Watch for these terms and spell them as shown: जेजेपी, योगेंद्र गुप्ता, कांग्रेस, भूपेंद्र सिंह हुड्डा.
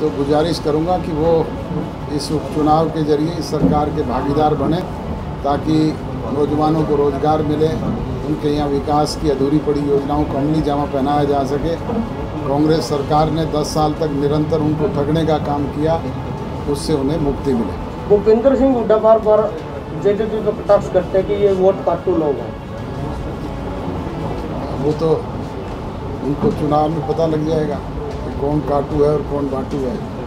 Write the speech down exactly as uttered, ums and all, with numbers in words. तो गुजारिश करूंगा कि वो इस उपचुनाव के जरिए इस सरकार के भागीदार बने ताकि नौजवानों को रोज़गार मिले, उनके यहाँ विकास की अधूरी पड़ी योजनाओं को अमली जामा पहनाया जा सके। कांग्रेस सरकार ने दस साल तक निरंतर उनको ठगने का काम किया, उससे उन्हें मुक्ति मिले। भूपेंद्र सिंह हुड्डा बार बार जे जे पी पर कटाक्ष करते हैं कि ये वोट पार्टी लोग हैं। वो तो उनको चुनाव में पता लग जाएगा कि कौन काटू है और कौन बाटू है।